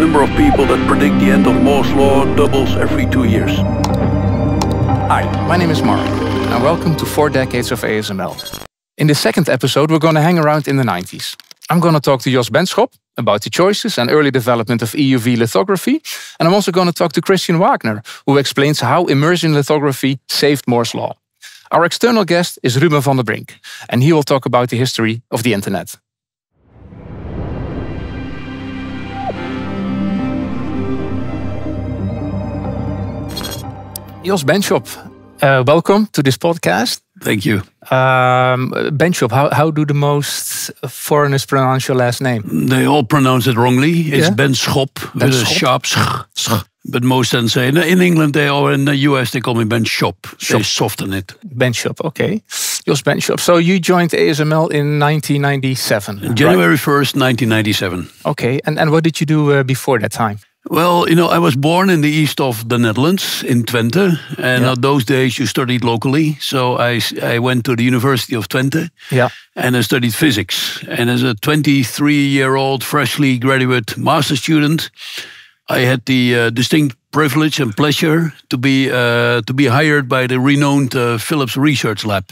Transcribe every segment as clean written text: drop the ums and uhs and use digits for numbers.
number of people that predict the end of Moore's Law doubles every 2 years. Hi, my name is Mark, and welcome to 4 Decades of ASML. In this second episode, we're going to hang around in the 90s. I'm going to talk to Jos Benschop about the choices and early development of EUV lithography. And I'm also going to talk to Christian Wagner, who explains how immersion lithography saved Moore's Law. Our external guest is Ruben van der Brink, and he will talk about the history of the internet. Jos Benschop, welcome to this podcast. Thank you. Benschop, how do the most foreigners pronounce your last name? They all pronounce it wrongly. It's Benschop with a sharp sh. But most then say, in England they are, in the US they call me Benschop. They soften it. Benschop, okay. Jos Benschop. So you joined ASML in 1997. Right? January 1st, 1997. Okay, and what did you do before that time? Well, you know, I was born in the east of the Netherlands, in Twente. And at those days you studied locally. So I went to the University of Twente and I studied physics. And as a 23-year-old freshly graduate master student, I had the distinct privilege and pleasure to be hired by the renowned Philips research lab,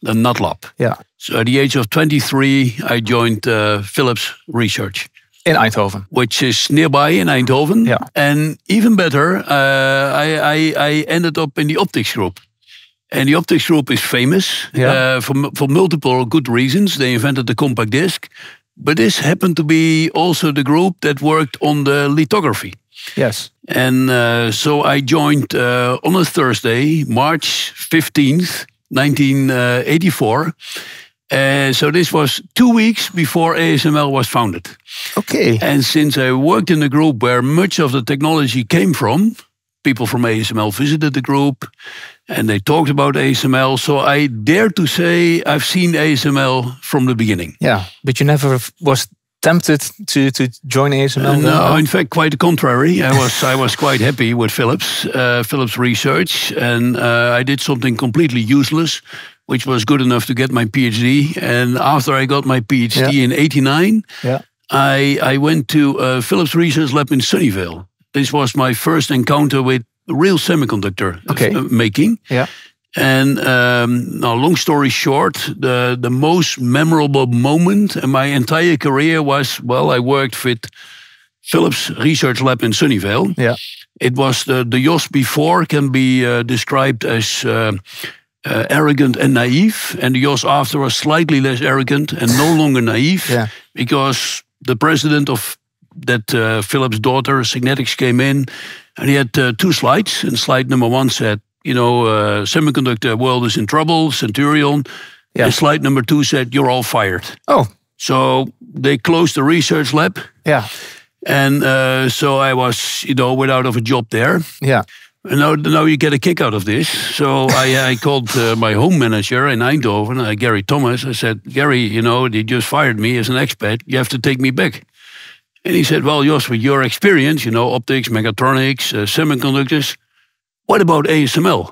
the NatLab. Yeah. So at the age of 23, I joined Philips research. In Eindhoven. Which is nearby in Eindhoven. Yeah. And even better, I ended up in the optics group. And the optics group is famous for multiple good reasons. They invented the compact disc. But this happened to be also the group that worked on the lithography. Yes. And so I joined on a Thursday, March 15th, 1984. So this was 2 weeks before ASML was founded. Okay. And since I worked in a group where much of the technology came from, people from ASML visited the group and they talked about ASML. So I dare to say I've seen ASML from the beginning. Yeah, but you never was tempted to join ASML? No, in fact, quite the contrary. I was quite happy with Philips, Philips Research, and I did something completely useless, which was good enough to get my PhD. And after I got my PhD in '89, I went to Philips Research Lab in Sunnyvale. This was my first encounter with real semiconductor making. Yeah. And now, long story short, the most memorable moment in my entire career was, well, I worked with Philips Research Lab in Sunnyvale. Yeah. It was the Jos before can be described as arrogant and naive, and the Jos after was slightly less arrogant and no longer naive, because the president of that Philips' daughter, Signetics, came in, and he had two slides, and slide number one said, you know, semiconductor world is in trouble, Centurion, and slide number two said, you're all fired. Oh. So they closed the research lab, and so I was, you know, without of a job there. Yeah. Now you get a kick out of this. So I called my home manager in Eindhoven, Gary Thomas. I said, Gary, you know, they just fired me as an expat. You have to take me back. And he said, well, Jos, with your experience, you know, optics, mechatronics, semiconductors, what about ASML?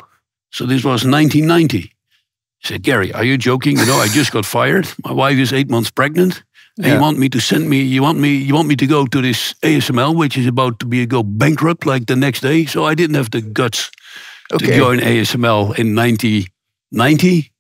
So this was 1990. I said, Gary, are you joking? You know, I just got fired. My wife is 8 months pregnant. And you want me to you want me to go to this ASML, which is about to go bankrupt like the next day. So I didn't have the guts to join ASML in 1990.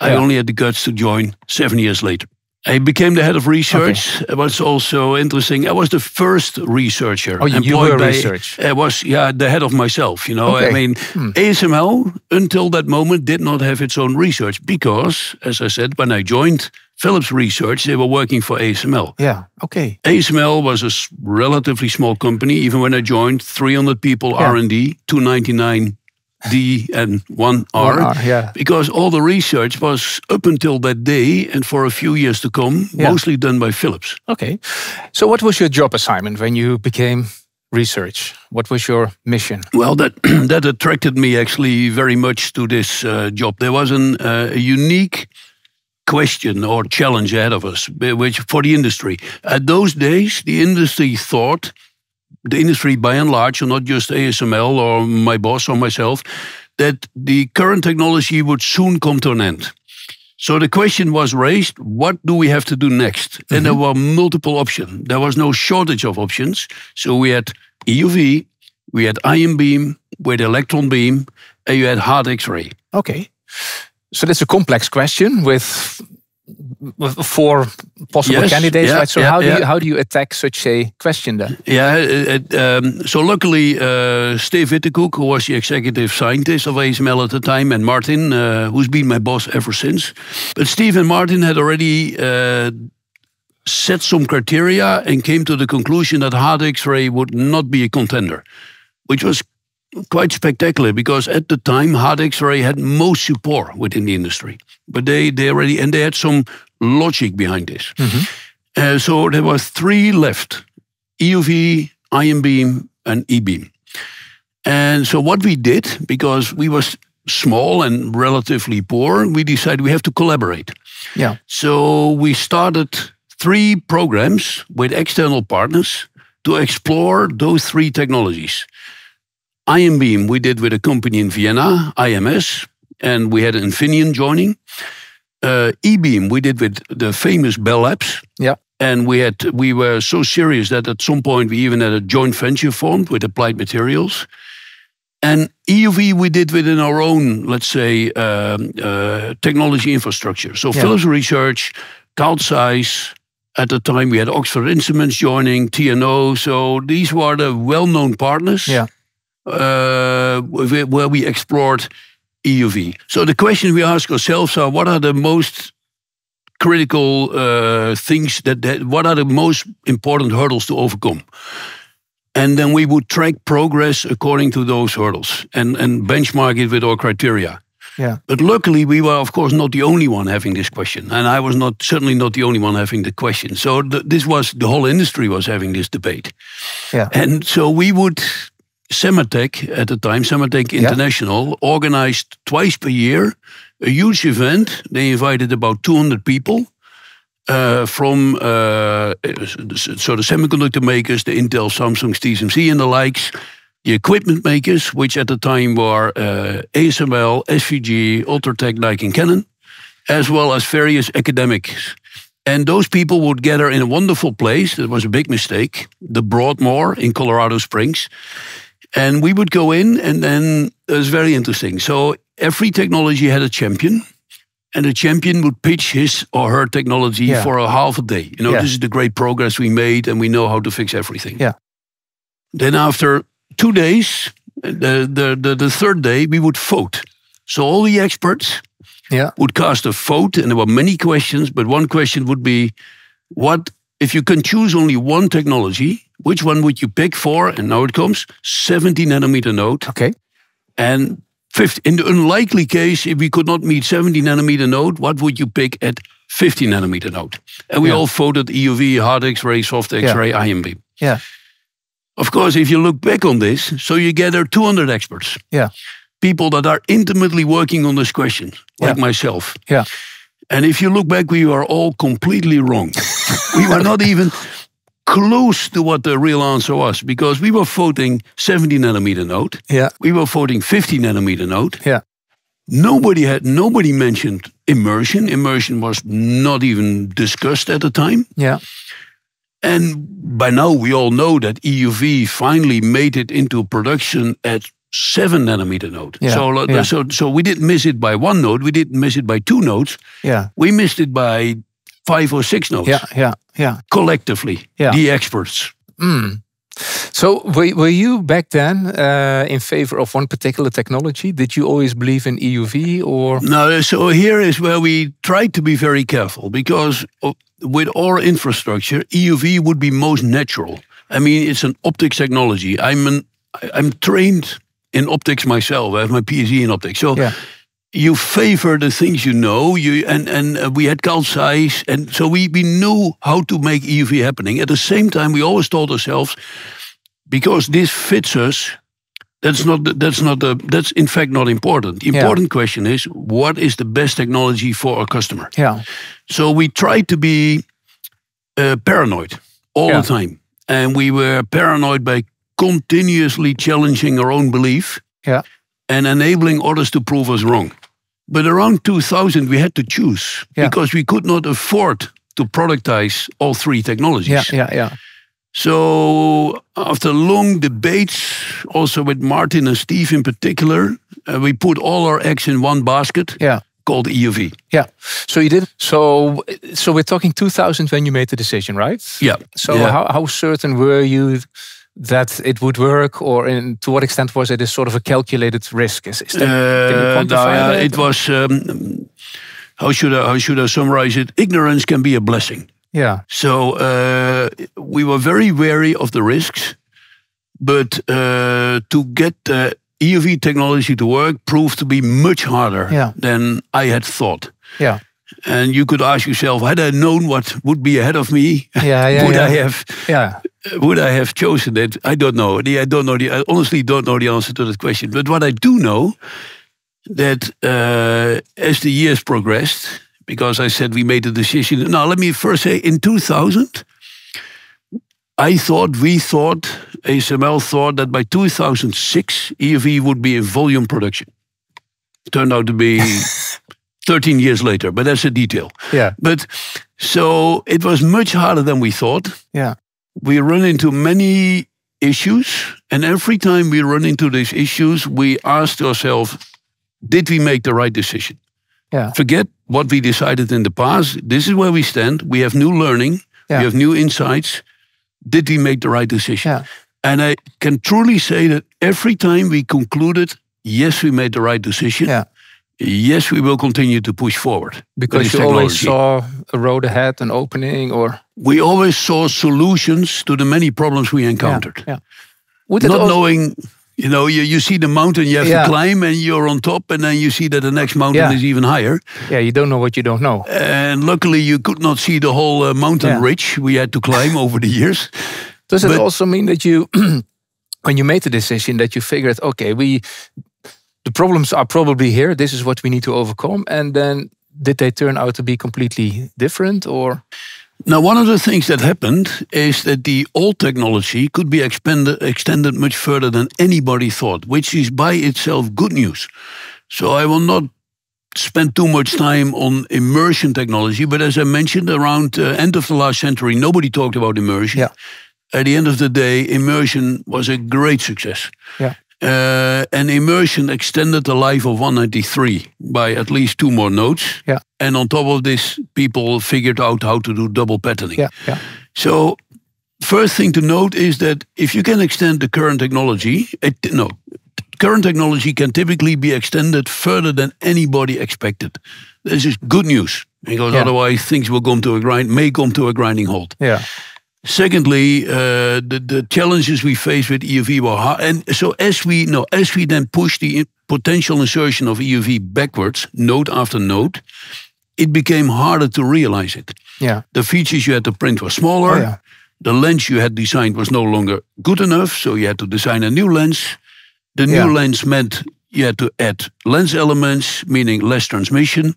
I only had the guts to join 7 years later. I became the head of research. It was also interesting. I was the first researcher. Oh, you were research. I was the head of myself. You know, I mean, ASML until that moment did not have its own research because, as I said, when I joined Philips Research, they were working for ASML. Yeah, okay. ASML was a relatively small company. Even when I joined, 300 people R&D, 299 D and 1R. Because all the research was up until that day and for a few years to come, mostly done by Philips. Okay. So what was your job assignment when you became research? What was your mission? Well, that attracted me actually very much to this job. There was a unique question or challenge ahead of us, which for the industry. At those days, the industry thought, by and large, and not just ASML or my boss or myself, that the current technology would soon come to an end. So the question was raised, what do we have to do next? Mm-hmm. And there were multiple options. There was no shortage of options. So we had EUV, we had ion beam, we had electron beam, and you had hard X-ray. Okay. So that's a complex question with four possible candidates, right? So how do you attack such a question then? Yeah, so luckily Steve Wittekoek, who was the executive scientist of ASML at the time, and Martin, who's been my boss ever since. But Steve and Martin had already set some criteria and came to the conclusion that hard X-ray would not be a contender, which was quite spectacular, because at the time hard X-ray had most support within the industry, but they had some logic behind this. Mm-hmm. So there were three left: EUV, ion beam, and E-beam. And so what we did, because we were small and relatively poor, we decided we have to collaborate. Yeah. So we started three programs with external partners to explore those three technologies. Ion beam we did with a company in Vienna, IMS, and we had Infineon joining. E-beam we did with the famous Bell Labs. Yeah. And we were so serious that at some point we even had a joint venture formed with Applied Materials. And EUV we did within our own, let's say, technology infrastructure. So Philips Research, CaldSize. At the time we had Oxford Instruments joining, TNO. So these were the well-known partners. Yeah. Where we explored EUV. So the question we ask ourselves are, what are the most critical things, what are the most important hurdles to overcome? And then we would track progress according to those hurdles and benchmark it with our criteria. Yeah. But luckily, we were, of course, not the only one having this question. And I was certainly not the only one having the question. So this was, the whole industry was having this debate. Yeah. And so we would... Sematech, at the time, Sematech International, organized twice per year a huge event. They invited about 200 people from so the semiconductor makers, the Intel, Samsung, TSMC and the likes, the equipment makers, which at the time were ASML, SVG, Ultratech, Nike and Canon, as well as various academics. And those people would gather in a wonderful place. It was a big mistake, the Broadmoor in Colorado Springs. And we would go in, and then it was very interesting. So every technology had a champion, and the champion would pitch his or her technology for a half a day. You know, this is the great progress we made, and we know how to fix everything. Yeah. Then after 2 days, the third day, we would vote. So all the experts would cast a vote, and there were many questions, but one question would be, what if you can choose only one technology, which one would you pick for? And now it comes, 70 nanometer node. Okay. And in the unlikely case, if we could not meet 70 nanometer node, what would you pick at 50 nanometer node? And we all voted EUV, hard X-ray, soft X-ray, ion beam. Yeah. Of course, if you look back on this, so you gather 200 experts. Yeah. People that are intimately working on this question, like myself. Yeah. And if you look back, we were all completely wrong. We were not even close to what the real answer was, because we were voting 70 nanometer node. Yeah. We were voting 50 nanometer node. Yeah. Nobody mentioned immersion. Immersion was not even discussed at the time. Yeah. And by now we all know that EUV finally made it into production at 7 nanometer node. Yeah, so we didn't miss it by one node, we didn't miss it by two nodes. Yeah. We missed it by 5 or 6 nodes. Yeah, yeah, yeah. Collectively, the experts. Mm. So were you back then in favor of one particular technology? Did you always believe in EUV or? No, so here is where we tried to be very careful, because with our infrastructure, EUV would be most natural. I mean, it's an optics technology. I'm trained in optics myself. I have my PhD in optics. So you favor the things you know. And we had CaldSize, and so we knew how to make EUV happening. At the same time, we always told ourselves, because this fits us, that's in fact not important. The important question is, what is the best technology for our customer? Yeah. So we tried to be paranoid all the time, and we were paranoid by continuously challenging our own belief and enabling others to prove us wrong. But around 2000, we had to choose because we could not afford to productize all three technologies. So after long debates, also with Martin and Steve in particular, we put all our eggs in one basket called EUV. So you did. So we're talking 2000 when you made the decision, right? How certain were you that it would work, or to what extent was it a sort of a calculated risk? Is that, can you quantify that? It was, how should I summarize it? Ignorance can be a blessing. So we were very wary of the risks, but to get EUV technology to work proved to be much harder than I had thought. And you could ask yourself, had I known what would be ahead of me, would I have chosen it? I don't know. I honestly don't know the answer to that question. But what I do know, that as the years progressed, because I said we made a decision. Now, let me first say, in 2000, ASML thought that by 2006, EUV would be in volume production. It turned out to be 13 years later, but that's a detail. But so it was much harder than we thought. We run into many issues, and every time we run into these issues, we asked ourselves, did we make the right decision? Forget what we decided in the past. This is where we stand. We have new learning. We have new insights. Did we make the right decision? And I can truly say that every time we concluded, yes, we made the right decision. Yes, we will continue to push forward. Because you always saw a road ahead, an opening, or? We always saw solutions to the many problems we encountered. Not knowing, you know, you see the mountain you have to climb and you're on top, and then you see that the next mountain is even higher. You don't know what you don't know. And luckily you could not see the whole mountain ridge we had to climb over the years. Does it also mean that you, when you made the decision, that you figured, okay, the problems are probably here, this is what we need to overcome, and then did they turn out to be completely different, or? Now, one of the things that happened is that the old technology could be extended much further than anybody thought, which is by itself good news. So I will not spend too much time on immersion technology, but as I mentioned, around the end of the last century, nobody talked about immersion. At the end of the day, immersion was a great success. And immersion extended the life of 193 by at least 2 more nodes. And on top of this, people figured out how to do double patterning. So first thing to note is that if you can extend the current technology, current technology can typically be extended further than anybody expected. This is good news, because otherwise things will come to a grinding halt. Secondly, the challenges we faced with EUV were hard. And so as we then pushed the potential insertion of EUV backwards, node after node, it became harder to realize it. The features you had to print were smaller. The lens you had designed was no longer good enough, so you had to design a new lens. The new lens meant you had to add lens elements, meaning less transmission.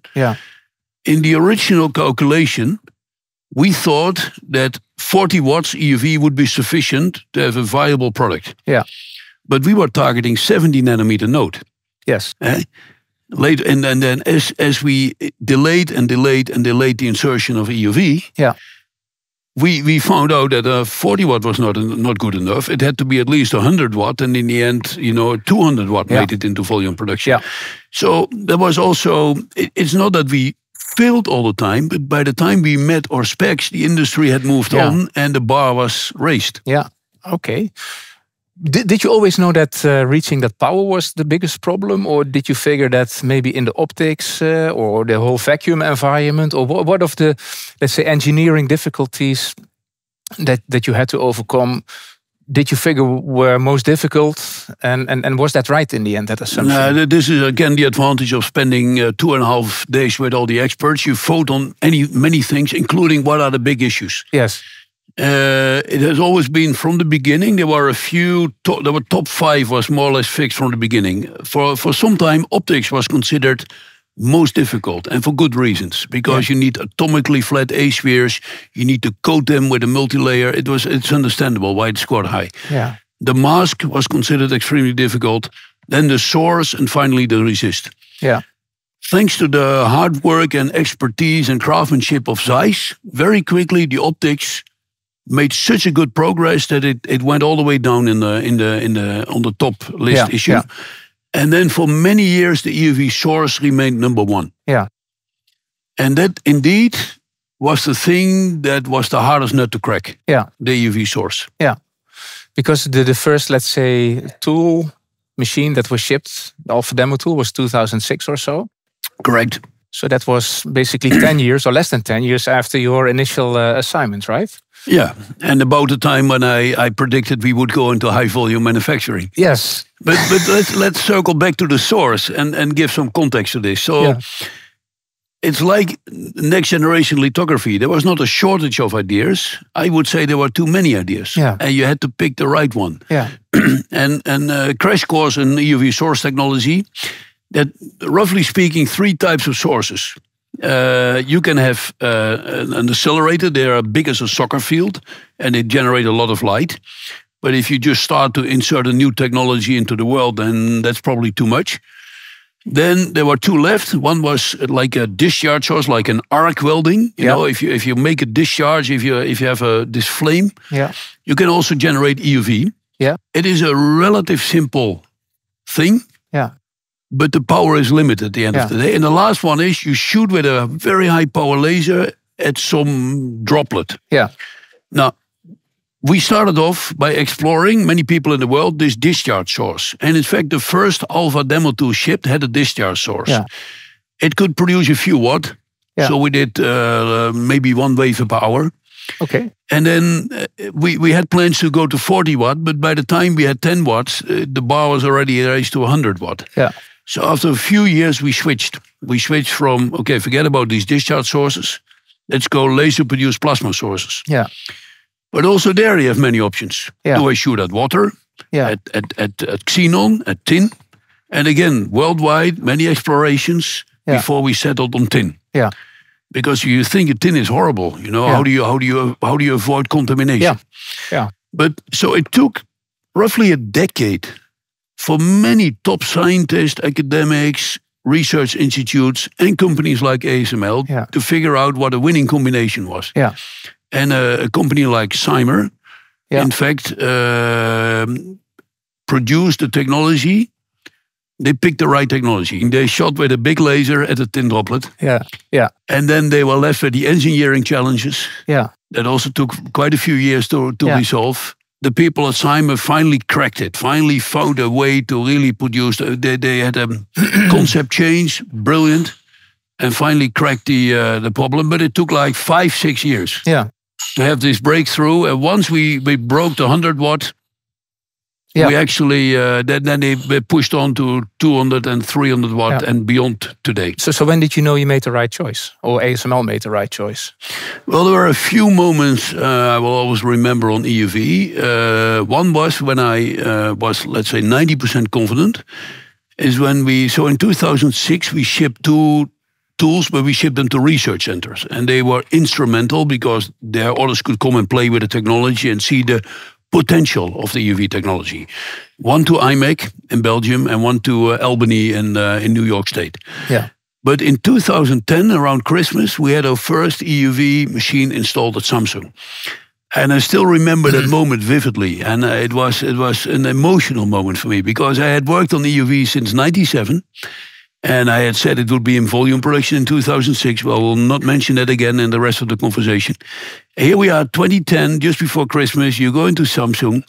In the original calculation, we thought that 40 watts EUV would be sufficient to have a viable product. But we were targeting 70 nanometer node. Later, and then as we delayed the insertion of EUV, we found out that 40 watt was not good enough. It had to be at least 100 watt, and in the end, you know, 200 watt made it into volume production. So there was also, it's not that we failed all the time, but by the time we met our specs, the industry had moved on and the bar was raised. Okay. Did you always know that reaching that power was the biggest problem, or did you figure that maybe in the optics or the whole vacuum environment, or what of the, let's say, engineering difficulties that you had to overcome, did you figure were most difficult, and was that right in the end, that assumption? This is again the advantage of spending 2.5 days with all the experts. You vote on many things, including what are the big issues. It has always been from the beginning. There were a few. There were top 5 was more or less fixed from the beginning. For some time, optics was considered most difficult, and for good reasons, because you need atomically flat A-spheres, you need to coat them with a multilayer. It's understandable why it's scored high. The mask was considered extremely difficult, then the source, and finally the resist. Thanks to the hard work and expertise and craftsmanship of Zeiss, very quickly the optics made such a good progress that it went all the way down on the top list issue. Yeah. And then for many years the EUV source remained number one. Yeah. And that indeed was the thing that was the hardest nut to crack. Yeah. The EUV source. Yeah. Because the first, let's say, machine that was shipped, the alpha demo tool, was 2006 or so. Correct. So that was basically 10 years or less than 10 years after your initial assignment, right? Yeah, and about the time when I predicted we would go into high-volume manufacturing. Yes. But let's circle back to the source and give some context to this. So yeah. It's like next-generation lithography. There was not a shortage of ideas. I would say there were too many ideas. Yeah. And you had to pick the right one. Yeah. and crash course in EUV source technology, that roughly speaking, three types of sources. You can have an accelerator. They are big as a soccer field and they generate a lot of light. But if you just start to insert a new technology into the world, then that's probably too much. Then there were two left. One was like a discharge source, like an arc welding. You know, if you make a discharge, if you have this flame, you can also generate EUV. Yeah. It is a relative simple thing. Yeah. But the power is limited at the end of the day. And the last one is you shoot with a very high power laser at some droplet. Yeah. Now, we started off by exploring, many people in the world, this discharge source. And in fact, the first alpha demo tool shipped had a discharge source. Yeah. It could produce a few watt. Yeah. So we did maybe 1 wafer per hour. Okay. And then we had plans to go to 40 watt, but by the time we had 10 watts, the bar was already raised to 100 watt. Yeah. So after a few years, we switched. We switched from, okay, forget about these discharge sources. Let's go laser-produced plasma sources. Yeah. But also there you have many options. Yeah. Do I shoot at water, at xenon, at tin? And again, worldwide, many explorations before we settled on tin. Yeah. Because you think tin is horrible, you know. Yeah. How do you avoid contamination? Yeah. Yeah. But so it took roughly a decade for many top scientists, academics, research institutes, and companies like ASML to figure out what a winning combination was. Yeah. And a company like Cymer, in fact, produced the technology. They picked the right technology. They shot with a big laser at a tin droplet. Yeah, yeah. And then they were left with the engineering challenges. Yeah. That also took quite a few years to resolve. The people at Cymer finally cracked it, finally found a way to really produce. They had a concept change, brilliant, and finally cracked the problem. But it took like 5-6 years to have this breakthrough. And once we broke the 100 watt, we actually, then they pushed on to 200 and 300 watt and beyond today. So when did you know you made the right choice? Or ASML made the right choice? Well, there were a few moments I will always remember on EUV. One was when I was, let's say, 90% confident. Is when so in 2006, we shipped 2 tools, but we shipped them to research centers. And they were instrumental because their orders could come and play with the technology and see the potential of the EUV technology. One to IMEC in Belgium and one to Albany in New York State. Yeah. But in 2010, around Christmas, we had our first EUV machine installed at Samsung. And I still remember that moment vividly. And it was an emotional moment for me because I had worked on EUV since '97. And I had said it would be in volume production in 2006. Well, we'll not mention that again in the rest of the conversation. Here we are, 2010, just before Christmas. You go into Samsung.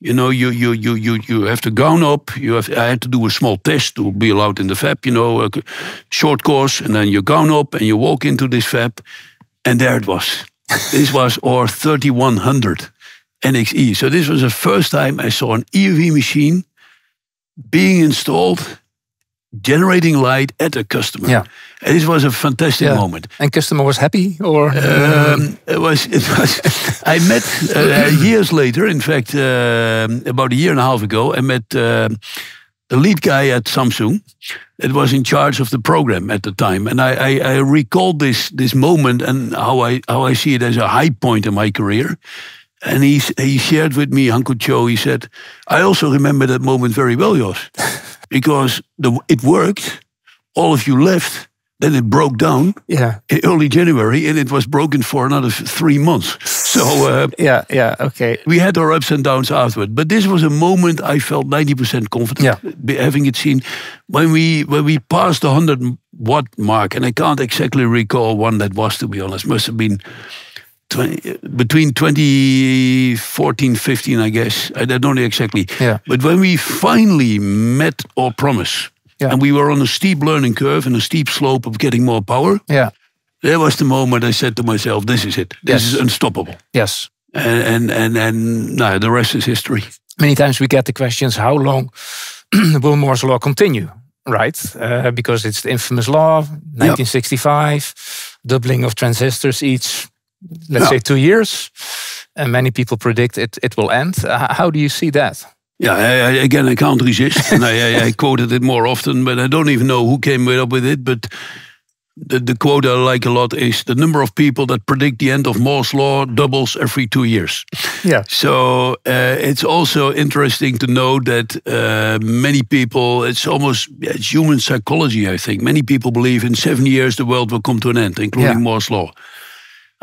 You know, you have to gown up. I had to do a small test to be allowed in the fab. You know, a short course, and then you gown up and you walk into this fab, and there it was. This was our 3100 NXE. So this was the first time I saw an EUV machine being installed, generating light at the customer. Yeah. And this was a fantastic moment. And customer was happy, or? It was I met years later, in fact, about 1.5 years ago, I met the lead guy at Samsung that was in charge of the program at the time. And I recalled this moment and how I see it as a high point in my career. And he shared with me, Uncle Joe, he said, I also remember that moment very well, Jos. Because it worked all of you left. Then it broke down in early January, and it was broken for another 3 months. So we had our ups and downs afterward. But this was a moment I felt 90% confident, having it seen when we passed the 100-watt mark, and I can't exactly recall when that was, to be honest. Must have been between 2014-15, I guess. I don't know exactly. Yeah. But when we finally met our promise. Yeah. And we were on a steep learning curve and a steep slope of getting more power. Yeah, there was the moment I said to myself, "This is it. This is unstoppable." Yes, and no, the rest is history. Many times we get the questions: how long will Moore's Law continue? Right, because it's the infamous law, 1965, doubling of transistors each, let's say, 2 years, and many people predict it will end. How do you see that? Yeah, again, I can't resist. And I quoted it more often, but I don't even know who came up with it. But the quote I like a lot is, the number of people that predict the end of Moore's Law doubles every 2 years. Yeah. So it's also interesting to know that many people, it's human psychology, I think. Many people believe in 7 years the world will come to an end, including Moore's Law.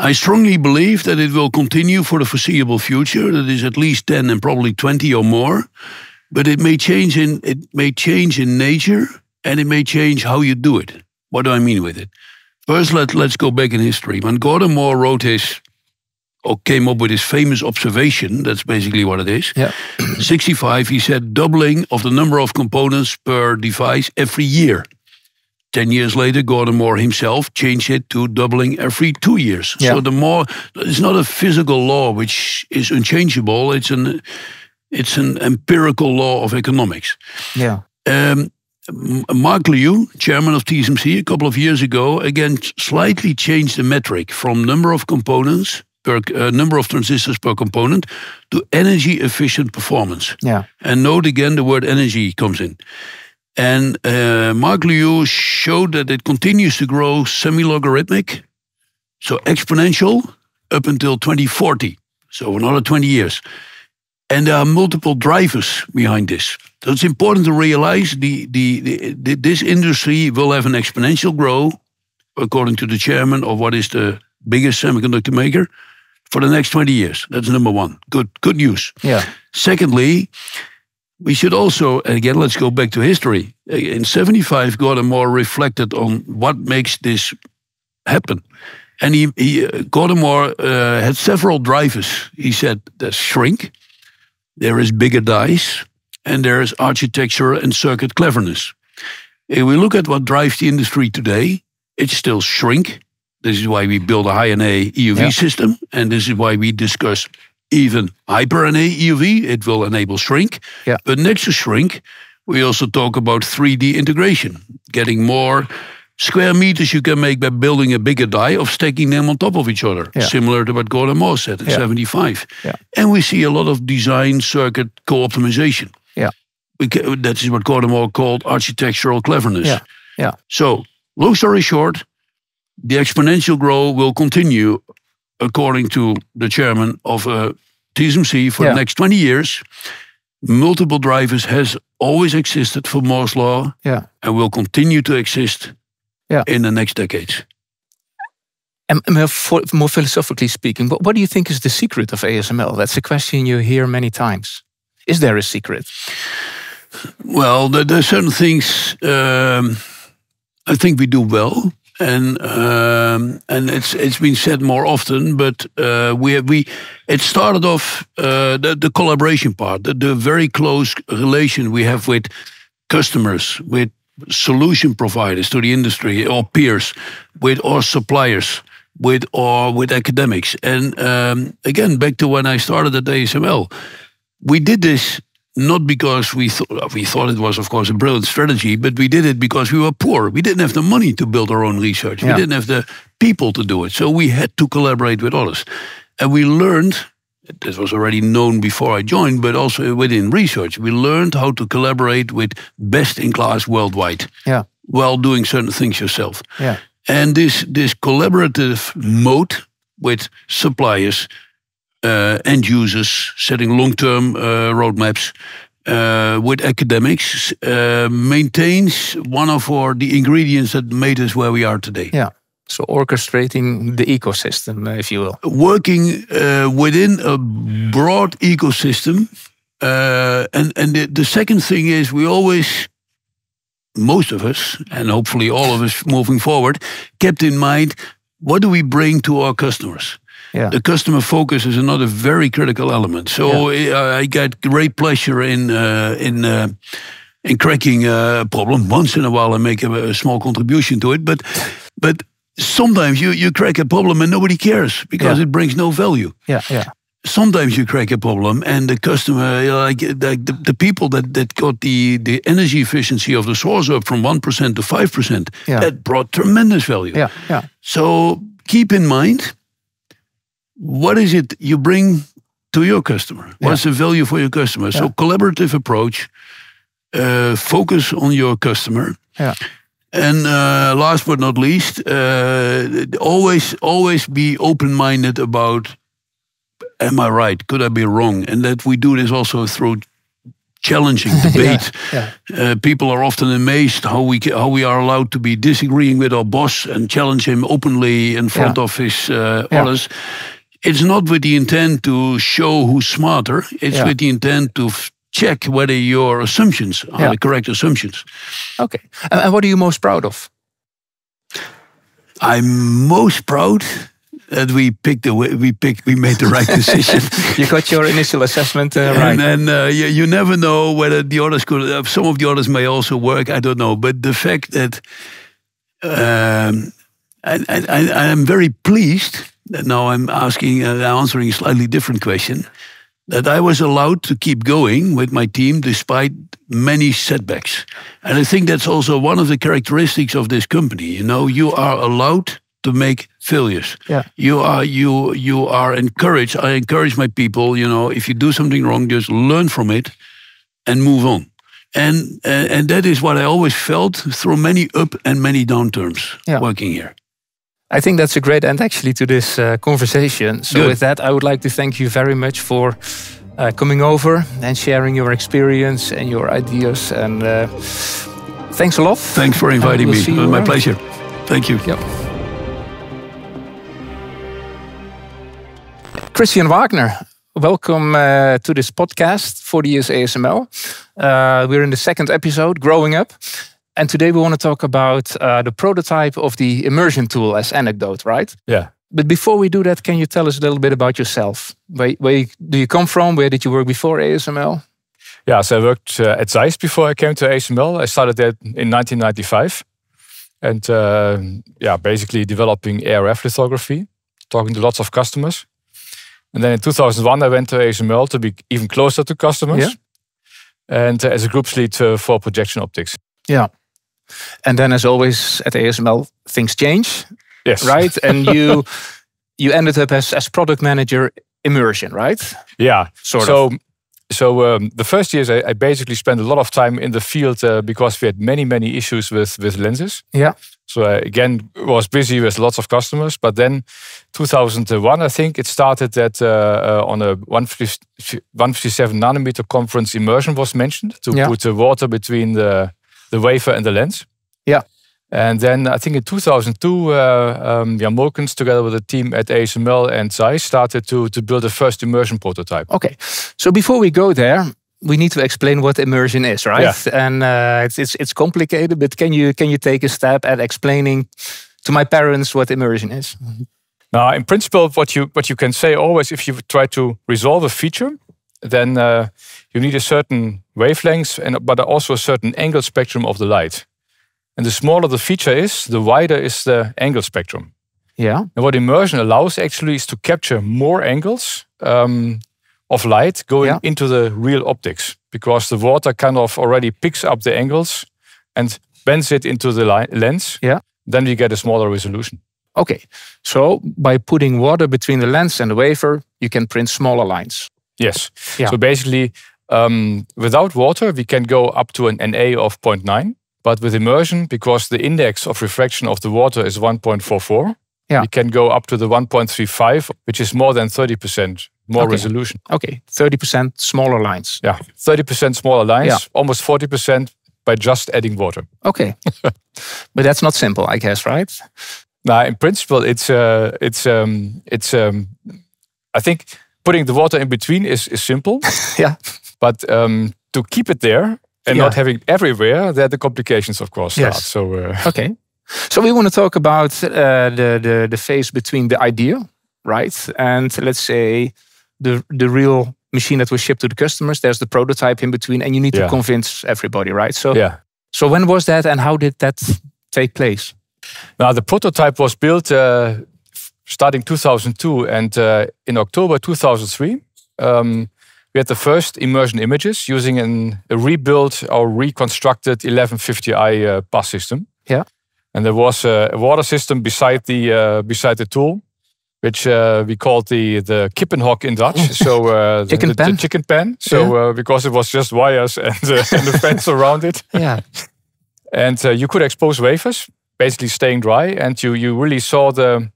I strongly believe that it will continue for the foreseeable future. That is at least 10 and probably 20 or more, but it may change in nature, and it may change how you do it. What do I mean with it? First, let's go back in history. When Gordon Moore came up with his famous observation, that's basically what it is. Yeah. 65, he said doubling of the number of components per device every year. 10 years later, Gordon Moore himself changed it to doubling every 2 years. Yeah. So it's not a physical law which is unchangeable. It's an empirical law of economics. Yeah. Mark Liu, chairman of TSMC, a couple of years ago, again slightly changed the metric from number of components per number of transistors per component to energy efficient performance. Yeah. And note again the word energy comes in. And Mark Liu showed that it continues to grow semi-logarithmic, so exponential, up until 2040, so another 20 years. And there are multiple drivers behind this. So it's important to realize this industry will have an exponential growth, according to the chairman of what is the biggest semiconductor maker, for the next 20 years. That's number one. Good news. Yeah. Secondly, we should also, again, let's go back to history. In 75, Gordon Moore reflected on what makes this happen. And Gordon Moore had several drivers. He said there's shrink, there is bigger dies, and there is architecture and circuit cleverness. If we look at what drives the industry today, it's still shrink. This is why we build a high-NA EUV system, and this is why we discuss even Hyper-NA EUV, it will enable shrink. Yeah. But next to shrink, we also talk about 3D integration, getting more square meters you can make by building a bigger die of stacking them on top of each other, similar to what Gordon Moore said in 75. Yeah. And we see a lot of design circuit co-optimization. Yeah. That is what Gordon Moore called architectural cleverness. Yeah. Yeah. So, long story short, the exponential growth will continue, according to the chairman of TSMC, for the next 20 years. Multiple drivers has always existed for Moore's Law and will continue to exist in the next decades. And more philosophically speaking, what do you think is the secret of ASML? That's a question you hear many times. Is there a secret? Well, there are certain things I think we do well. And it's been said more often, but it started off the collaboration part, the very close relation we have with customers, with solution providers to the industry, or peers, with our suppliers, with academics, and again back to when I started at ASML, we did this. Not because we thought it was, of course, a brilliant strategy, but we did it because we were poor. We didn't have the money to build our own research. We didn't have the people to do it. So we had to collaborate with others. And we learned, this was already known before I joined, but also within research, we learned how to collaborate with best-in-class worldwide while doing certain things yourself. Yeah. And this collaborative mode with suppliers, end users, setting long-term roadmaps, with academics maintains one of the ingredients that made us where we are today. Yeah. So orchestrating the ecosystem, if you will. Working within a broad ecosystem. And the second thing is we always, most of us, and hopefully all of us moving forward, kept in mind, what do we bring to our customers? Yeah. The customer focus is another very critical element. So yeah. I get great pleasure in cracking a problem. Once in a while I make a small contribution to it, but sometimes you crack a problem and nobody cares because yeah. it brings no value. Yeah, yeah. Sometimes you crack a problem and the customer, like the people that got the energy efficiency of the source up from 1% to 5%, yeah. that brought tremendous value. Yeah, yeah. So keep in mind, what is it you bring to your customer? Yeah. What's the value for your customer? Yeah. So collaborative approach, focus on your customer. Yeah. And last but not least, always be open-minded about, am I right? Could I be wrong? And that we do this also through challenging debate. Yeah, yeah. People are often amazed how we are allowed to be disagreeing with our boss and challenge him openly in front yeah. of his others. Yeah. It's not with the intent to show who's smarter. It's yeah. with the intent to check whether your assumptions are yeah. the correct assumptions. Okay. And what are you most proud of? I'm most proud that we made the right decision. You got your initial assessment right. And you never know whether the others could, some of the others may also work, I don't know. But the fact that, I am very pleased that now I'm asking, answering a slightly different question, that I was allowed to keep going with my team despite many setbacks. And I think that's also one of the characteristics of this company. You know, you are allowed to make failures. Yeah. You are encouraged. I encourage my people, you know, if you do something wrong, just learn from it and move on. And that is what I always felt through many up and many downturns yeah. working here. I think that's a great end actually to this conversation. So Good. With that, I would like to thank you very much for coming over and sharing your experience and your ideas. And thanks a lot. Thanks for inviting me. My pleasure. Thank you. Yep. Christian Wagner, welcome to this podcast, 40 Years ASML. We're in the second episode, Growing Up. And today we want to talk about the prototype of the immersion tool as anecdote, right? Yeah. But before we do that, can you tell us a little bit about yourself? Where do you come from? Where did you work before ASML? Yeah, so I worked at Zeiss before I came to ASML. I started that in 1995. And yeah, basically developing ArF lithography, talking to lots of customers. And then in 2001, I went to ASML to be even closer to customers. Yeah. And as a groups lead for projection optics. Yeah. And then as always at ASML, things change. Yes. Right? And you ended up as product manager immersion, right? Yeah. So the first years, I basically spent a lot of time in the field because we had many issues with lenses. Yeah. So I again was busy with lots of customers. But then 2001, I think it started that on a 157 nanometer conference, immersion was mentioned to yeah. put the water between the wafer and the lens. Yeah. And then I think in 2002, Jan Molkens, together with a team at ASML and Zeiss, started to build the first immersion prototype. Okay, so before we go there, we need to explain what immersion is, right? Yeah. And it's complicated, but can you take a step at explaining to my parents what immersion is? Now, in principle, what you can say always, if you try to resolve a feature, then you need a certain wavelength, but also a certain angle spectrum of the light. And the smaller the feature is, the wider is the angle spectrum. Yeah. And what immersion allows actually is to capture more angles of light going yeah. into the real optics, because the water kind of already picks up the angles and bends it into the lens. Yeah. Then you get a smaller resolution. Okay. So by putting water between the lens and the wafer, you can print smaller lines. Yes. Yeah. So basically, without water, we can go up to an NA of 0.9. But with immersion, because the index of refraction of the water is 1.44, yeah. we can go up to the 1.35, which is more than 30% more resolution. Okay, 30% smaller lines. Yeah, 30% smaller lines, almost 40% by just adding water. Okay, but that's not simple, I guess, right? No, in principle, I think putting the water in between is simple. Yeah, but to keep it there and not having it everywhere, there the complications, of course, start. Yes. So okay, so we want to talk about the phase between the idea, right, and let's say the real machine that was shipped to the customers. There's the prototype in between, and you need to convince everybody, right? So so when was that, and how did that take place? Now, the prototype was built starting 2002, and in October 2003, we had the first immersion images using a rebuilt or reconstructed 1150i bus system. Yeah, and there was a water system beside the tool, which we called the kippenhok in Dutch. So the chicken pen. So because it was just wires and the fence around it. Yeah, and you could expose wafers, basically staying dry, and you really saw the.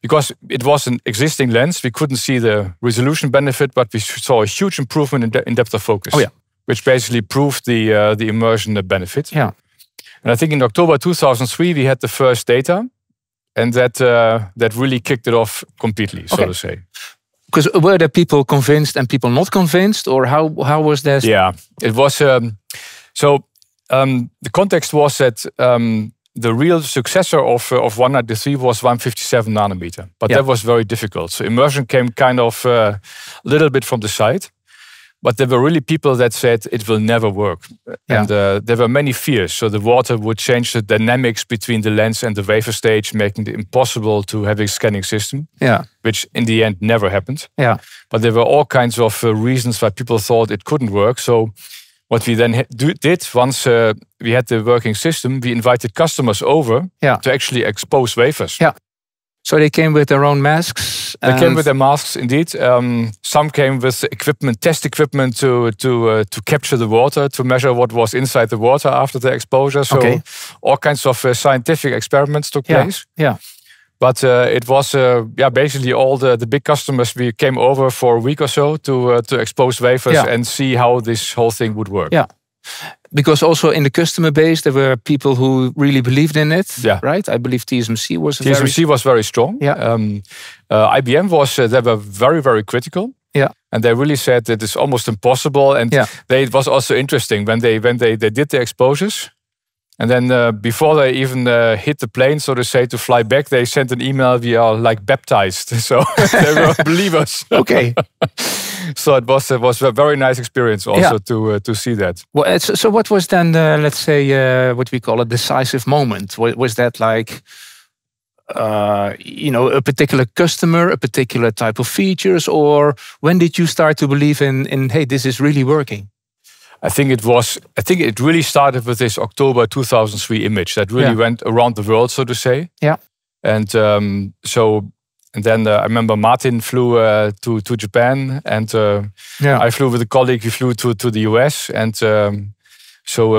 Because it was an existing lens, we couldn't see the resolution benefit, but we saw a huge improvement in depth of focus, which basically proved the immersion benefit. Yeah, and I think in October 2003 we had the first data, and that really kicked it off completely, so to say. Because were there people convinced and people not convinced, or how was this? Yeah, it was. The context was that. The real successor of 193 was 157 nanometer, but that was very difficult. So immersion came kind of a little bit from the side, but there were really people that said it will never work. Yeah. And there were many fears. So the water would change the dynamics between the lens and the wafer stage, making it impossible to have a scanning system, which in the end never happened. Yeah. But there were all kinds of reasons why people thought it couldn't work. So what we then did, once we had the working system, we invited customers over to actually expose wafers. Yeah. So they came with their own masks? They came with their masks, indeed. Some came with equipment, test equipment to capture the water, to measure what was inside the water after the exposure. So all kinds of scientific experiments took place. Yeah. But it was basically all the big customers. We came over for a week or so to expose wafers and see how this whole thing would work. Yeah, because also in the customer base there were people who really believed in it. Yeah, right. I believe TSMC was very strong. Yeah, IBM was. They were very, very critical. Yeah, and they really said that it's almost impossible. And it was also interesting when they did the exposures. And then before they even hit the plane, so to say, to fly back, they sent an email, we are like baptized. So they were believers. Okay. So it was a very nice experience also to see that. Well, so what was then, let's say, what we call a decisive moment? Was that like, a particular customer, a particular type of features? Or when did you start to believe in hey, this is really working? I think it really started with this October 2003 image that really went around the world, so to say. Yeah. And I remember Martin flew to Japan, and I flew with a colleague. We flew to the US, and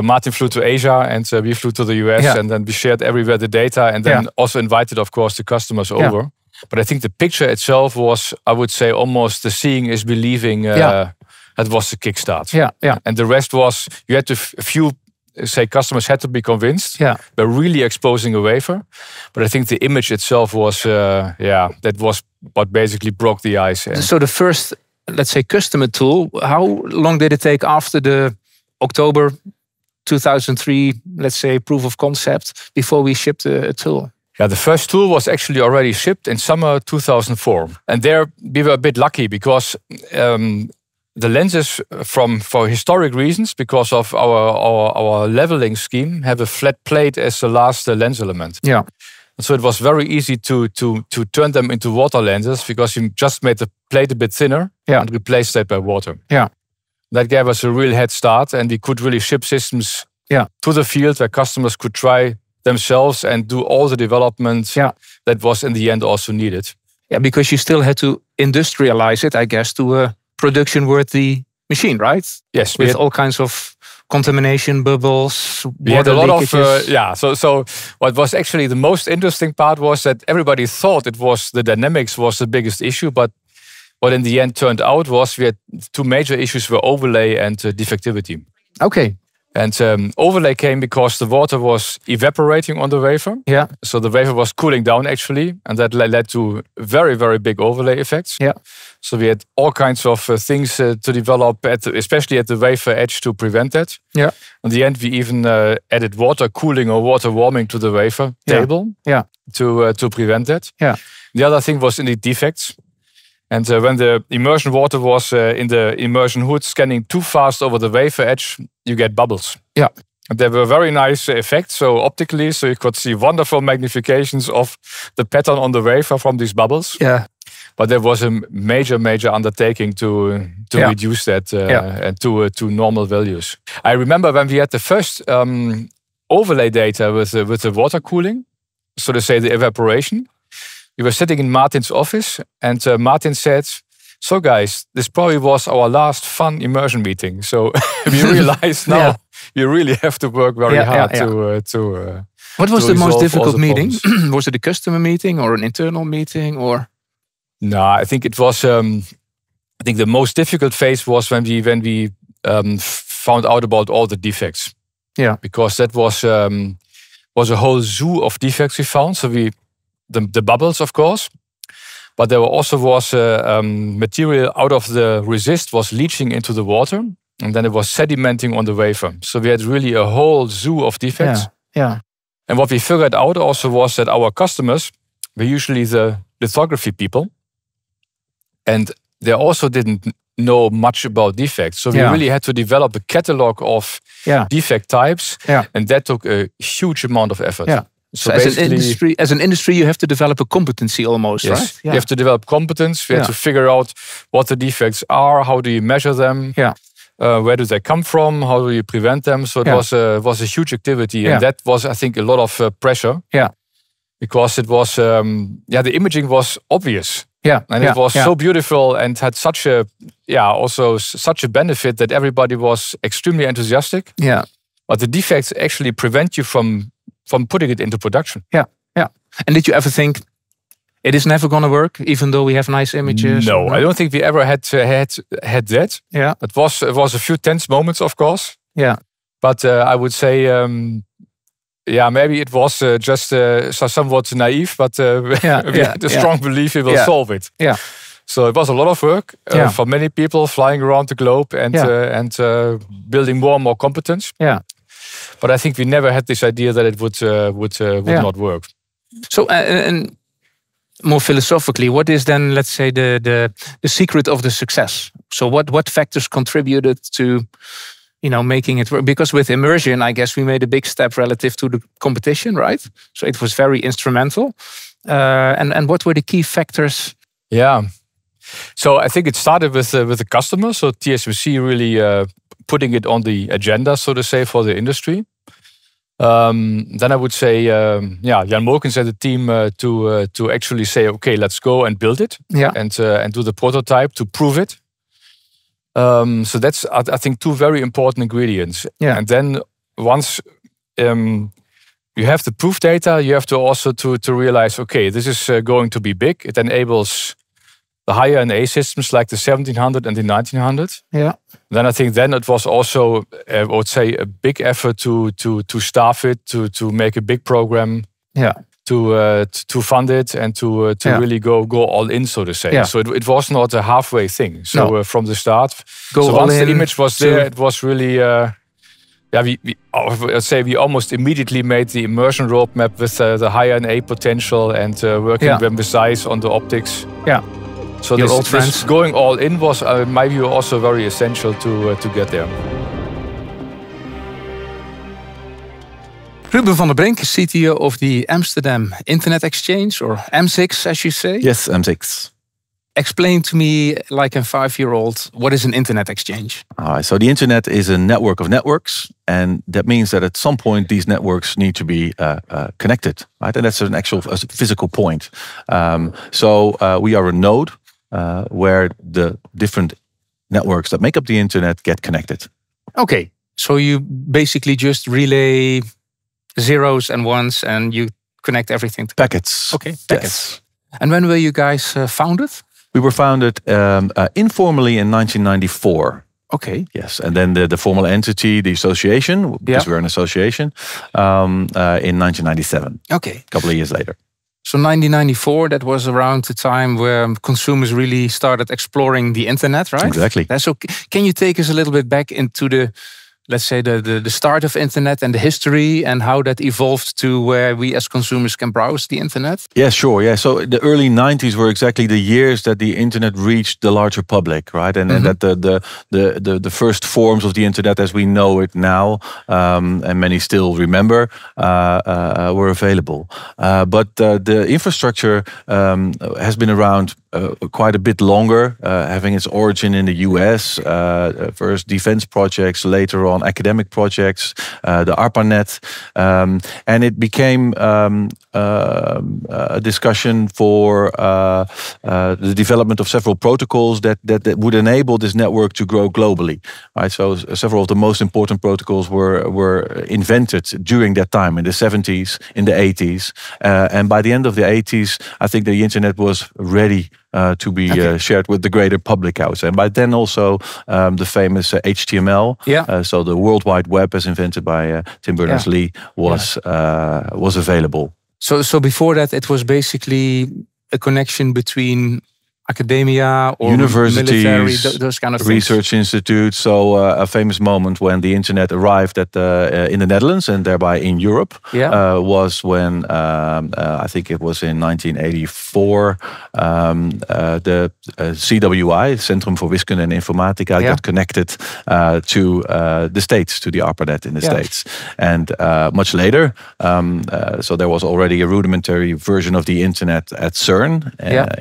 Martin flew to Asia, and we flew to the US, and then we shared everywhere the data, and then also invited, of course, the customers over. But I think the picture itself was, I would say, almost the seeing is believing. That was the kickstart. Yeah, yeah. And the rest was, you had to, customers had to be convinced by really exposing a wafer. But I think the image itself was, that was what basically broke the ice. And so the first, let's say, customer tool, how long did it take after the October 2003, let's say, proof of concept before we shipped a tool? Yeah, the first tool was actually already shipped in summer 2004. And there we were a bit lucky because the lenses, for historic reasons, because of our leveling scheme, have a flat plate as the last lens element. Yeah, and so it was very easy to turn them into water lenses because you just made the plate a bit thinner and replaced that by water. Yeah, that gave us a real head start, and we could really ship systems to the field where customers could try themselves and do all the development that was in the end also needed. Yeah, because you still had to industrialize it, I guess, to production-worthy machine, right? Yes, with all kinds of contamination, bubbles, we water had a lot leakages. So what was actually the most interesting part was that everybody thought it was the dynamics was the biggest issue, but What in the end turned out was we had two major issues were overlay and defectivity. Okay. And overlay came because the water was evaporating on the wafer. Yeah. So the wafer was cooling down actually, and that led to very, very big overlay effects. Yeah. So we had all kinds of things to develop, especially at the wafer edge, to prevent that. Yeah. In the end, we even added water cooling or water warming to the wafer table. Yeah. To prevent that. Yeah. The other thing was indeed defects. And when the immersion water was in the immersion hood scanning too fast over the wafer edge, you get bubbles. Yeah. And they were very nice effects, so optically, so you could see wonderful magnifications of the pattern on the wafer from these bubbles. Yeah. But there was a major, major undertaking to reduce that and to normal values. I remember when we had the first overlay data with the water cooling, so to say the evaporation. We were sitting in Martin's office, and Martin said, "So guys, this probably was our last fun immersion meeting. So we realize now you really have to work very hard to." What was the most difficult meeting? Was it a customer meeting or an internal meeting, or? No, I think it was. I think the most difficult phase was when we found out about all the defects. Yeah, because that was a whole zoo of defects we found. So we. The bubbles, of course, but there also was material out of the resist was leaching into the water, and then it was sedimenting on the wafer. So we had really a whole zoo of defects. Yeah. And what we figured out also was that our customers were usually the lithography people, and they also didn't know much about defects. So we really had to develop a catalog of defect types, and that took a huge amount of effort. Yeah. So as an industry, you have to develop a competency almost, right? Yeah. You have to develop competence. We have to figure out what the defects are, how do you measure them, where do they come from, how do you prevent them. So it was a huge activity, and that was, I think, a lot of pressure. Yeah, because it was the imaging was obvious. Yeah, and it was so beautiful and had such a also such a benefit that everybody was extremely enthusiastic. Yeah, but the defects actually prevent you from putting it into production. Yeah, yeah. And did you ever think, it is never going to work, even though we have nice images? No, I don't think we ever had that. Yeah. It was a few tense moments, of course. Yeah. But I would say, maybe it was just somewhat naive, but we had a strong belief we will solve it. Yeah. So it was a lot of work for many people flying around the globe and, building more and more competence. Yeah. But I think we never had this idea that it would not work. So, and more philosophically, what is then, let's say, the secret of the success? So, what factors contributed to, making it work? Because with immersion, I guess we made a big step relative to the competition, right? So it was very instrumental. And what were the key factors? Yeah. So I think it started with the customer. So TSMC really. Putting it on the agenda, so to say, for the industry. Then I would say, Jan Molkens and the team to actually say, okay, let's go and build it and do the prototype to prove it. So that's, I think, two very important ingredients. Yeah. And then once you have the proof data, you have to also to realize, okay, this is going to be big. It enables the higher NA systems like the 1700 and the 1900. Yeah. Then I think then it was also, I would say, a big effort to staff it, to make a big program, to fund it and to really go all in, so to say. Yeah. So it was not a halfway thing. So from the start, once the image was there, it was really, we almost immediately made the immersion roadmap with the higher NA potential and working with Zeiss on the optics. Yeah. So this going all in was, in my view, also very essential to get there. Ruben van der Brink, CTO of the Amsterdam Internet Exchange, or AMX, as you say. Yes, AMX. Explain to me, like a 5-year-old, what is an internet exchange? So the internet is a network of networks, and that means that at some point these networks need to be connected, right? And that's an actual physical point. So we are a node where the different networks that make up the internet get connected. Okay, so you basically just relay zeros and ones, and you connect everything together. Packets. Okay, packets. Yes. And when were you guys founded? We were founded informally in 1994. Okay. Yes, and then the formal entity, the association, because we're an association, in 1997. Okay. A couple of years later. So 1994, that was around the time where consumers really started exploring the internet, right? Exactly. So can you take us a little bit back into the, let's say, the start of internet and the history and how that evolved to where we as consumers can browse the internet? Yeah, sure. Yeah. So the early 90s were exactly the years that the internet reached the larger public, right? And, and that the first forms of the internet as we know it now, and many still remember, were available. But the infrastructure has been around quite a bit longer, having its origin in the US, first defense projects, later on academic projects, the ARPANET, and it became a discussion for the development of several protocols that would enable this network to grow globally. Right? So several of the most important protocols were invented during that time, in the 70s, in the 80s, and by the end of the 80s, I think the internet was ready to be shared with the greater public out. And by then also the famous HTML, so the World Wide Web as invented by Tim Berners-Lee was available. So before that it was basically a connection between academia or universities, military, those kind of research institutes. So a famous moment when the internet arrived at in the Netherlands and thereby in Europe was when I think it was in 1984 the CWI, Centrum voor Wiskunde en Informatica, got connected to the States, to the ARPANET in the States. And much later, so there was already a rudimentary version of the internet at CERN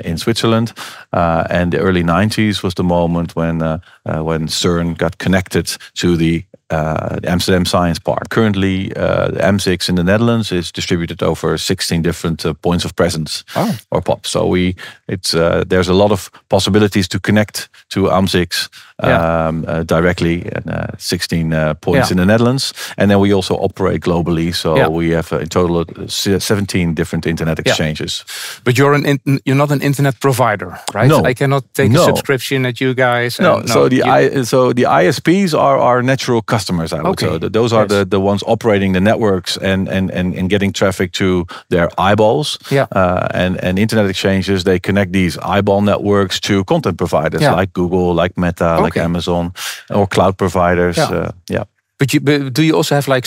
in Switzerland. And the early 90s was the moment when CERN got connected to the Amsterdam Science Park. Currently, the M6 in the Netherlands is distributed over 16 different points of presence or POPs. So there's a lot of possibilities to connect to AMS6 directly, and 16 points in the Netherlands. And then we also operate globally. So we have in total 17 different internet exchanges. But you're not an internet provider, right? No. I cannot take a subscription at you guys. No. So the ISPs are our natural customers, I would say. Those are the ones operating the networks and getting traffic to their eyeballs. Yeah. And internet exchanges, they connect these eyeball networks to content providers like Google, like Meta, like Amazon, or cloud providers. But do you also have like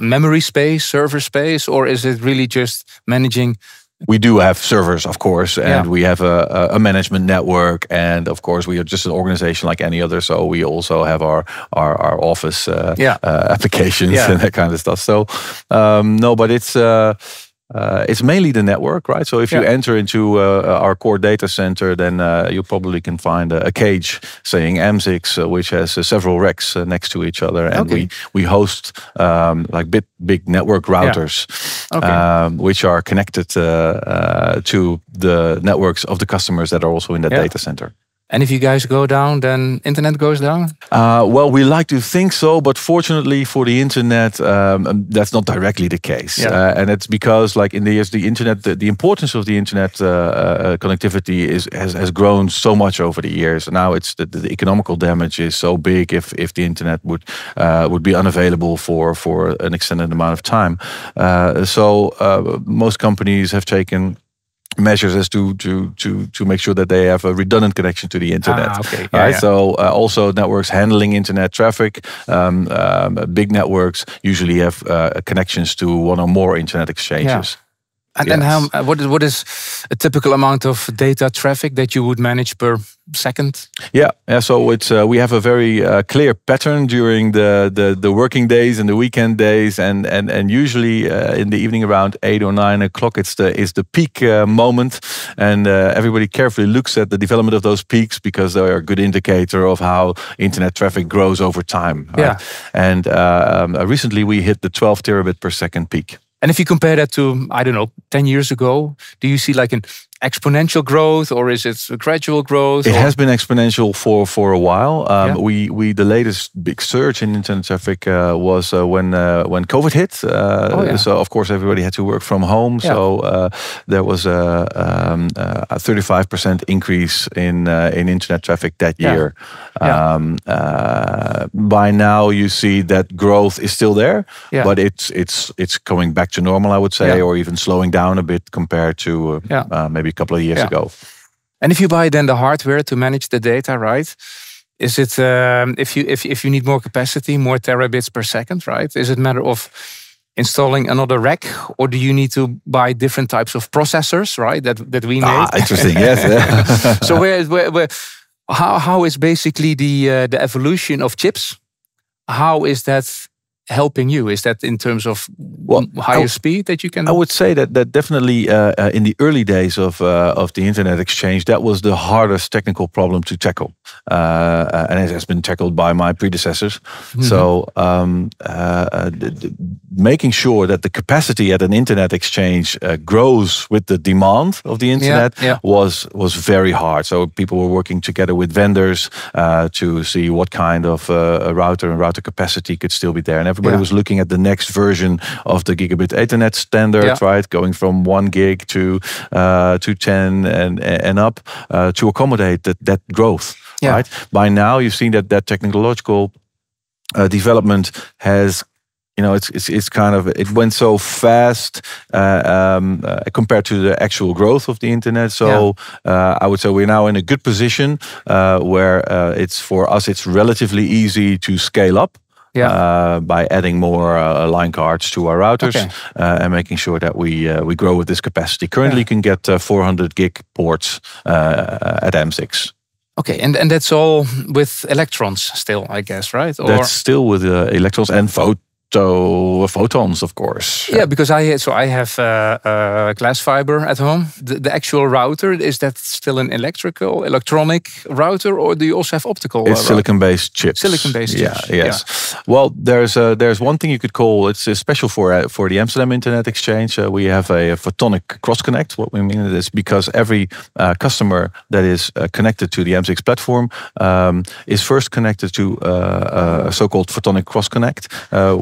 memory space, server space, or is it really just managing? We do have servers, of course, and we have a management network, and of course we are just an organization like any other. So we also have our office applications and that kind of stuff. So no, but it's mainly the network, right? So if you enter into our core data center, then you probably can find a cage saying M6, which has several racks next to each other. And we host like big network routers, which are connected to the networks of the customers that are also in that data center. And if you guys go down, then internet goes down? Well, we like to think so, but fortunately for the internet, that's not directly the case. Yeah. And it's because, like in the years, the internet, the importance of the internet connectivity has grown so much over the years. Now it's the economical damage is so big if the internet would be unavailable for an extended amount of time. So most companies have taken measures as to make sure that they have a redundant connection to the internet. So also networks handling internet traffic, big networks usually have connections to one or more internet exchanges. And then what is a typical amount of data traffic that you would manage per second? Yeah. So it's we have a very clear pattern during the working days and the weekend days, and usually in the evening around 8 or 9 o'clock, it's the peak moment, and everybody carefully looks at the development of those peaks because they are a good indicator of how internet traffic grows over time. Right? Yeah. And recently we hit the 12 terabit per second peak. And if you compare that to, I don't know, 10 years ago, do you see like an exponential growth, or is it gradual growth? It has been exponential for a while. The latest big surge in internet traffic was when COVID hit. So of course everybody had to work from home. Yeah. So there was a 35% increase in internet traffic that year. Yeah. By now you see that growth is still there, but it's going back to normal, I would say, or even slowing down a bit compared to maybe a couple of years ago. And if you buy then the hardware to manage the data, right? Is it if you need more capacity, more terabits per second, right? Is it a matter of installing another rack, or do you need to buy different types of processors, right? That we made. Ah, interesting. Yes. So how is basically the evolution of chips? How is that helping you? Is that in terms of higher speed that you can? I would say that definitely in the early days of the Internet Exchange, that was the hardest technical problem to tackle, and it has been tackled by my predecessors. Mm-hmm. So making sure that the capacity at an Internet Exchange grows with the demand of the Internet was very hard. So people were working together with vendors to see what kind of router and router capacity could still be there. And everybody was looking at the next version of the gigabit Ethernet standard, right? Going from 1 gig to 10 and up to accommodate that growth, right? By now, you've seen that technological development has, you know, it's kind of, it went so fast compared to the actual growth of the internet. So I would say we're now in a good position where it's, for us, it's relatively easy to scale up. Yeah. By adding more line cards to our routers and making sure that we grow with this capacity. Currently, you can get 400 gig ports at M6. Okay, and that's all with electrons still, I guess, right? Or that's still with electrons and photons, of course. Yeah, because I have glass fiber at home. The actual router, is that still an electronic router, or do you also have optical? It's silicon-based chips. Silicon-based chips. Yes. Yeah. Well, there's one thing you could call, it's special for the Amsterdam Internet Exchange. We have a photonic cross connect. What we mean is because every customer that is connected to the M6 platform is first connected to a so-called photonic cross connect,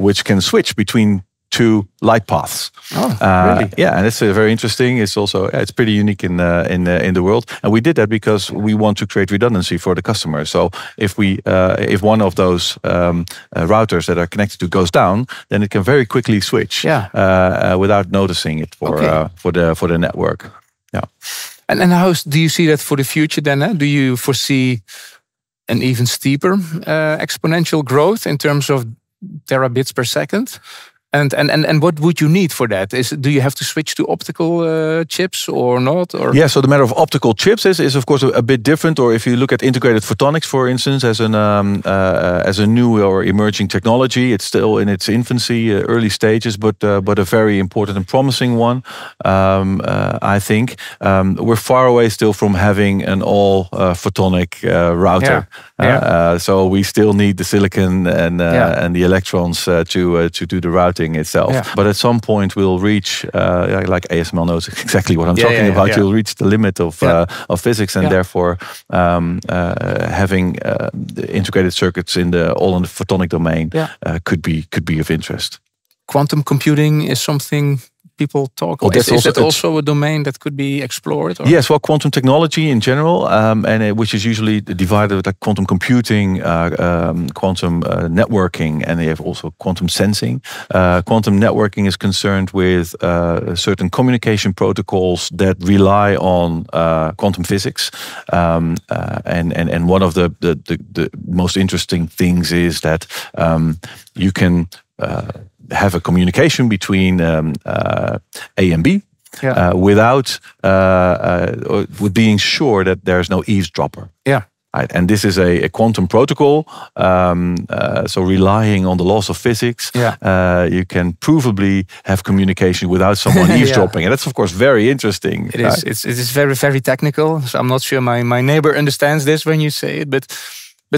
which can switch between two light paths. Oh, really? Yeah, and it's very interesting. It's also it's pretty unique in the world. And we did that because we want to create redundancy for the customer. So if one of those routers that are connected to goes down, then it can very quickly switch without noticing it for the network. Yeah. And how do you see that for the future then? Do you foresee an even steeper exponential growth in terms of terabits per second, and what would you need for that? Do you have to switch to optical chips or not? Or yeah, so the matter of optical chips is of course a bit different. Or if you look at integrated photonics, for instance, as a new or emerging technology, it's still in its infancy, early stages, but a very important and promising one. I think we're far away still from having an all photonic router. Yeah. Yeah. So we still need the silicon and the electrons to do the routing itself. Yeah. But at some point we'll reach, like ASML knows exactly what I'm talking about, you'll reach the limit of physics, and therefore having the integrated circuits all in the photonic domain could be of interest. Quantum computing is something people talk about. Is that also a domain that could be explored? Or? Yes, well, quantum technology in general, which is usually divided with like quantum computing, quantum networking, and they have also quantum sensing. Quantum networking is concerned with certain communication protocols that rely on quantum physics. And one of the most interesting things is that you can have a communication between A and B without with being sure that there's no eavesdropper. Yeah. Right. And this is a quantum protocol, so relying on the laws of physics, you can provably have communication without someone eavesdropping, and that's of course very interesting. It is. It is very, very technical. So I'm not sure my neighbor understands this when you say it, but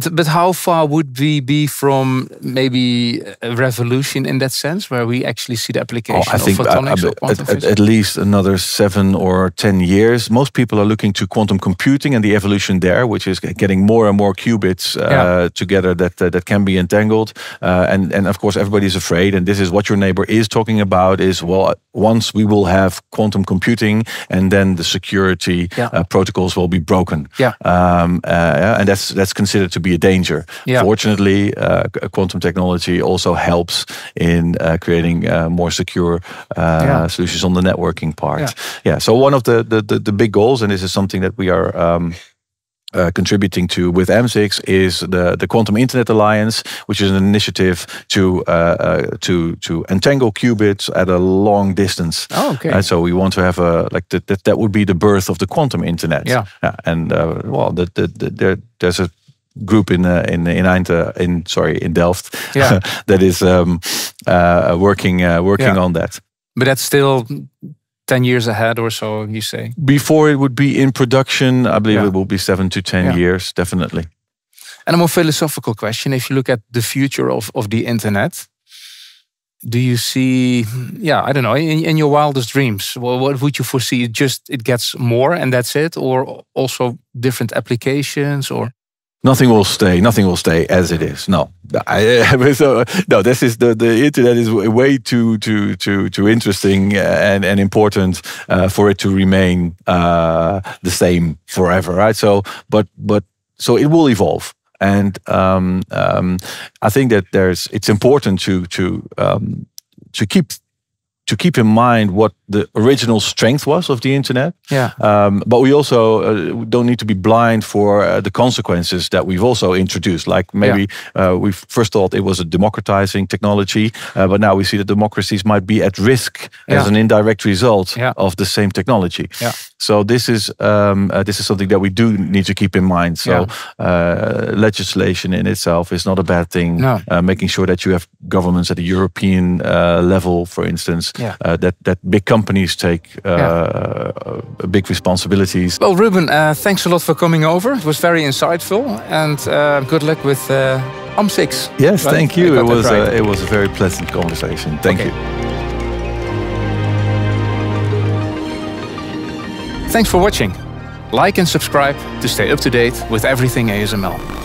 But how far would we be from maybe a revolution in that sense, where we actually see the application of photonics or quantum physics? At least another 7 or 10 years. Most people are looking to quantum computing and the evolution there, which is getting more and more qubits together that can be entangled. And of course, everybody's afraid. And this is what your neighbor is talking about, is, well, once we will have quantum computing, and then the security protocols will be broken. Yeah. And that's considered to be a danger. Yeah. Fortunately, quantum technology also helps in creating more secure solutions on the networking part. Yeah. So one of the big goals, and this is something that we are contributing to with AMSIX, is the Quantum Internet Alliance, which is an initiative to entangle qubits at a long distance. Oh, okay. So we want to have a that would be the birth of the quantum internet. Yeah. And well, there's a group in Delft that is working on that. But that's still 10 years ahead or so, you say? Before it would be in production, I believe it will be 7 to 10 years, definitely. And a more philosophical question, if you look at the future of the internet, do you see, I don't know, in your wildest dreams, what would you foresee? Just it gets more and that's it? Or also different applications or? Nothing will stay. Nothing will stay as it is. No, no. This is the internet is way too interesting and important for it to remain the same forever, right? So, so it will evolve, and I think that it's important to keep in mind what the original strength was of the internet. Yeah. But we also don't need to be blind for the consequences that we've also introduced. Like maybe we first thought it was a democratizing technology, but now we see that democracies might be at risk as an indirect result of the same technology. Yeah. So this is something that we do need to keep in mind. So legislation in itself is not a bad thing. No. Making sure that you have governments at the European level, for instance, that big companies take big responsibilities. Well, Ruben, thanks a lot for coming over. It was very insightful, and good luck with AMSIX. Yes, right? Thank you. It was a very pleasant conversation. Thank you. Thanks for watching. Like and subscribe to stay up to date with everything ASML.